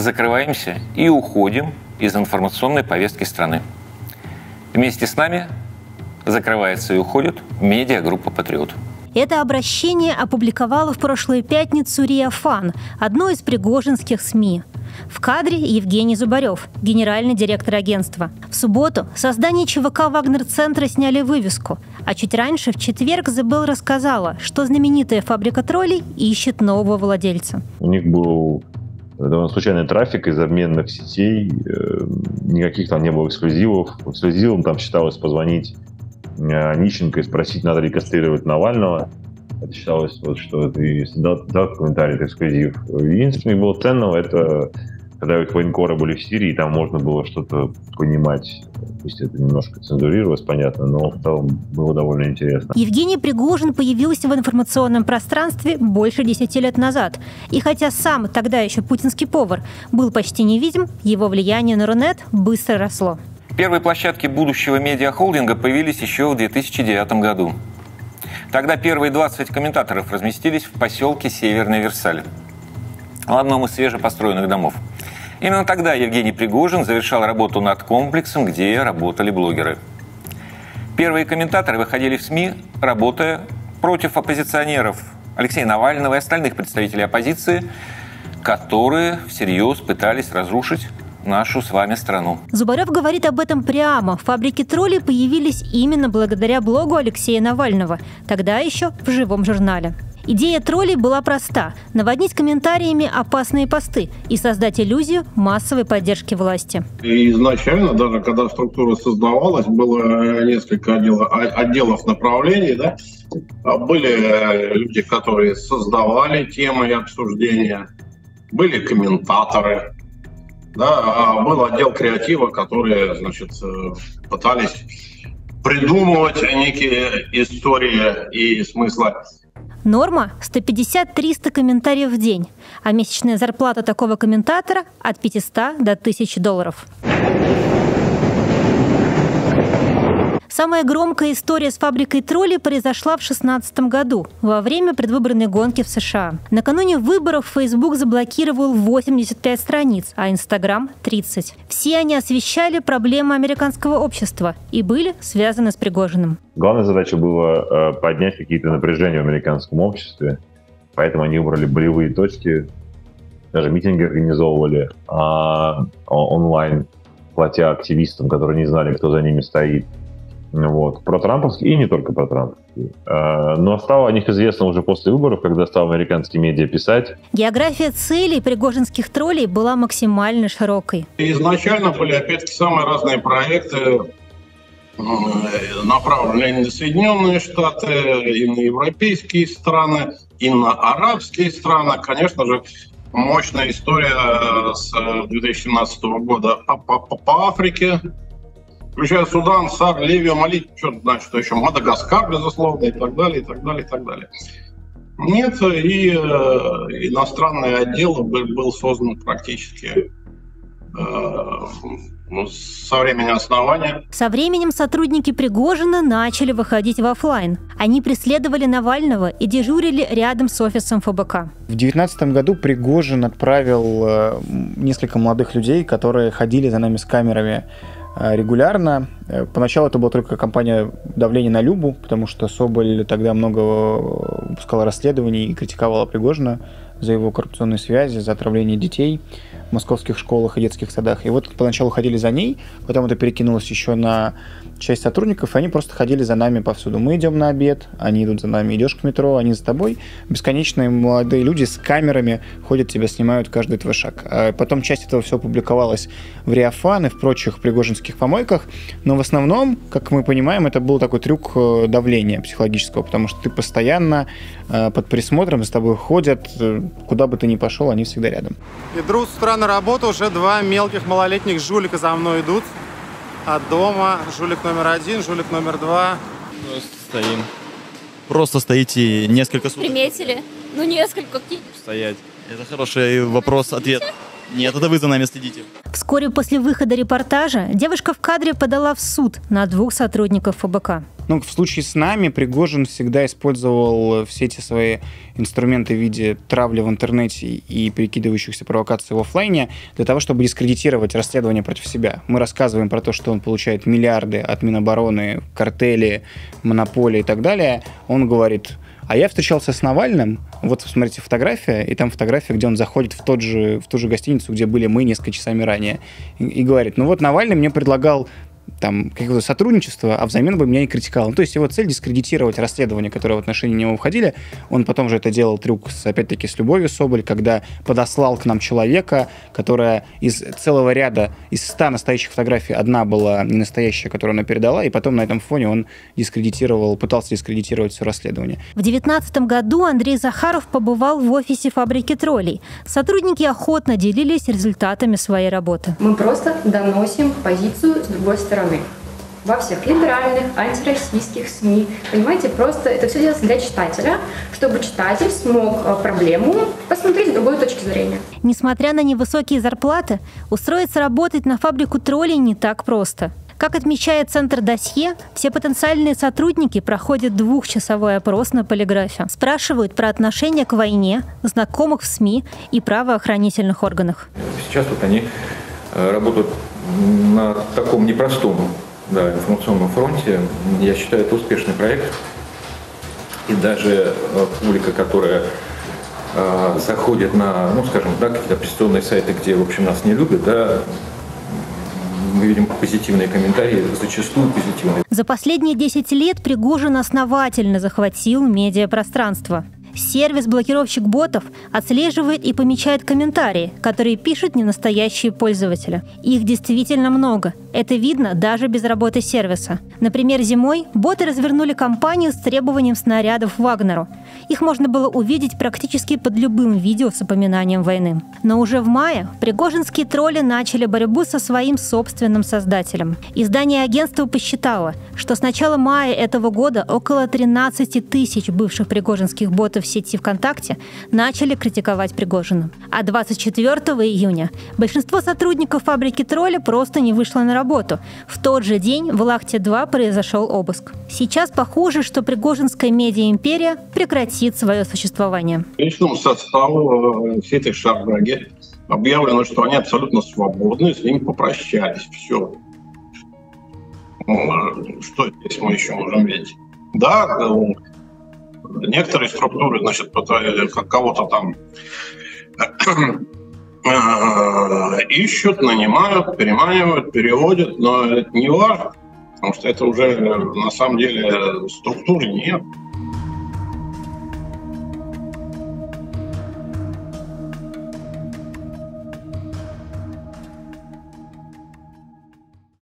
закрываемся и уходим из информационной повестки страны. Вместе с нами закрывается и уходит медиагруппа «Патриот». Это обращение опубликовала в прошлую пятницу РИА Фан, одно из пригожинских СМИ. В кадре Евгений Зубарев, генеральный директор агентства. В субботу со здания ЧВК «Вагнер-центра» сняли вывеску. А чуть раньше, в четверг, The Bell рассказала, что знаменитая фабрика троллей ищет нового владельца. У них был довольно случайный трафик из обменных сетей. Никаких там не было эксклюзивов. Эксклюзивом там считалось позвонить Онищенко и спросить, надо ли кастрировать Навального. Это считалось, вот, что ты дал комментарий, это эксклюзив. Единственное, что было ценного, это когда их военкоры были в Сирии, там можно было что-то понимать. Пусть это немножко цензурировалось, понятно, но в целом было довольно интересно. Евгений Пригожин появился в информационном пространстве больше 10 лет назад. И хотя сам тогда еще путинский повар был почти невидим, его влияние на Рунет быстро росло. Первые площадки будущего медиахолдинга появились еще в 2009 году. Тогда первые 20 комментаторов разместились в поселке Северный Версаль, в одном из свежепостроенных домов. Именно тогда Евгений Пригожин завершал работу над комплексом, где работали блогеры. Первые комментаторы выходили в СМИ, работая против оппозиционеров Алексея Навального и остальных представителей оппозиции, которые всерьез пытались разрушить нашу с вами страну. Зубарев говорит об этом прямо. Фабрики троллей появились именно благодаря блогу Алексея Навального, тогда еще в «Живом журнале». Идея троллей была проста – наводнить комментариями опасные посты и создать иллюзию массовой поддержки власти. И изначально, даже когда структура создавалась, было несколько отделов направлений. Да? Были люди, которые создавали темы и обсуждения, были комментаторы. Да, был отдел креатива, которые, значит, пытались придумывать некие истории и смыслы. Норма – 150-300 комментариев в день, а месячная зарплата такого комментатора – от 500 до 1000 долларов. Самая громкая история с фабрикой троллей произошла в 2016 году, во время предвыборной гонки в США. Накануне выборов Facebook заблокировал 85 страниц, а Instagram – 30. Все они освещали проблемы американского общества и были связаны с Пригожиным. Главная задача была поднять какие-то напряжения в американском обществе, поэтому они выбрали болевые точки, даже митинги организовывали онлайн, платя активистам, которые не знали, кто за ними стоит. Вот. Про трамповские и не только про трамповские. Но стало о них известно уже после выборов, когда стал американские медиа писать. География целей пригожинских троллей была максимально широкой. Изначально были, опять-таки, самые разные проекты, направленные на Соединенные Штаты, и на европейские страны, и на арабские страны. Конечно же, мощная история с 2017 года по Африке, включая Судан, Сар, Ливию, Мали, черт знает, что еще, Мадагаскар, безусловно, и так далее, и так далее, и так далее. Нет, и иностранный отдел был создан практически со времени основания. Со временем сотрудники Пригожина начали выходить в офлайн. Они преследовали Навального и дежурили рядом с офисом ФБК. В 2019 году Пригожин отправил несколько молодых людей, которые ходили за нами с камерами регулярно. Поначалу это была только кампания давления на Любу, потому что Соболь тогда много выпускала расследований и критиковала Пригожина за его коррупционные связи, за отравление детей в московских школах и детских садах. И вот поначалу ходили за ней, потом это перекинулось еще на часть сотрудников, и они просто ходили за нами повсюду. Мы идем на обед, они идут за нами, идешь к метро, они за тобой. Бесконечные молодые люди с камерами ходят, тебя снимают каждый твой шаг. А потом часть этого все публиковалось в РИА Фан и в прочих пригожинских помойках, но в основном, как мы понимаем, это был такой трюк давления психологического, потому что ты постоянно под присмотром, за тобой ходят, куда бы ты ни пошел, они всегда рядом. Иду с утра на работу, уже два мелких малолетних жулика за мной идут. От дома жулик номер 1, жулик номер 2. Просто стоим. Просто стоите несколько суток. Приметили? Ну, несколько. Стоять. Это хороший вопрос-ответ. Нет, это вы за нами следите. Вскоре после выхода репортажа девушка в кадре подала в суд на двух сотрудников ФБК. Ну, в случае с нами Пригожин всегда использовал все эти свои инструменты в виде травли в интернете и перекидывающихся провокаций в офлайне для того, чтобы дискредитировать расследование против себя. Мы рассказываем про то, что он получает миллиарды от Минобороны, картели, монополии и так далее. Он говорит: а я встречался с Навальным, вот, смотрите, фотография, и там фотография, где он заходит в ту же гостиницу, где были мы несколько часами ранее, и говорит: ну вот Навальный мне предлагал там какое-то сотрудничество, а взамен бы меня не критиковал. Ну, то есть его цель — дискредитировать расследование, которое в отношении него выходили. Он потом же это делал трюк, опять-таки, с Любовью Соболь, когда подослал к нам человека, которая из целого ряда, из 100 настоящих фотографий, одна была не настоящая, которую она передала, и потом на этом фоне он дискредитировал, пытался дискредитировать все расследование. В 2019 году Андрей Захаров побывал в офисе фабрики троллей. Сотрудники охотно делились результатами своей работы. Мы просто доносим позицию с другой стороны. Во всех либеральных, антироссийских СМИ. Понимаете, просто это все делается для читателя, чтобы читатель смог проблему посмотреть с другой точки зрения. Несмотря на невысокие зарплаты, устроиться работать на фабрику троллей не так просто. Как отмечает центр «Досье», все потенциальные сотрудники проходят двухчасовой опрос на полиграфе. Спрашивают про отношение к войне, знакомых в СМИ и правоохранительных органах. Сейчас вот они работают на таком непростом информационном фронте. Я считаю, это успешный проект. И даже публика, которая заходит на, ну, скажем, какие-то оппозиционные сайты, где, в общем, нас не любят, мы видим позитивные комментарии, зачастую позитивные. За последние 10 лет Пригожин основательно захватил медиапространство. Сервис-блокировщик ботов отслеживает и помечает комментарии, которые пишут ненастоящие пользователи. Их действительно много. Это видно даже без работы сервиса. Например, зимой боты развернули кампанию с требованием снарядов Вагнеру. Их можно было увидеть практически под любым видео с упоминанием войны. Но уже в мае пригожинские тролли начали борьбу со своим собственным создателем. Издание агентства посчитало, что с начала мая этого года около 13 тысяч бывших пригожинских ботов в сети ВКонтакте начали критиковать Пригожина. А 24 июня большинство сотрудников фабрики тролля просто не вышло на работу. В тот же день в Лахте-2 произошел обыск. Сейчас похоже, что пригожинская медиа-империя прекратит свое существование. Личному составу сети «Шардаги» объявлено, что они абсолютно свободны, с ними попрощались. Все. Что здесь мы еще можем видеть? Да, некоторые структуры, значит, кого-то там ищут, нанимают, переманивают, переводят, но это не важно, потому что это уже на самом деле структуры нет.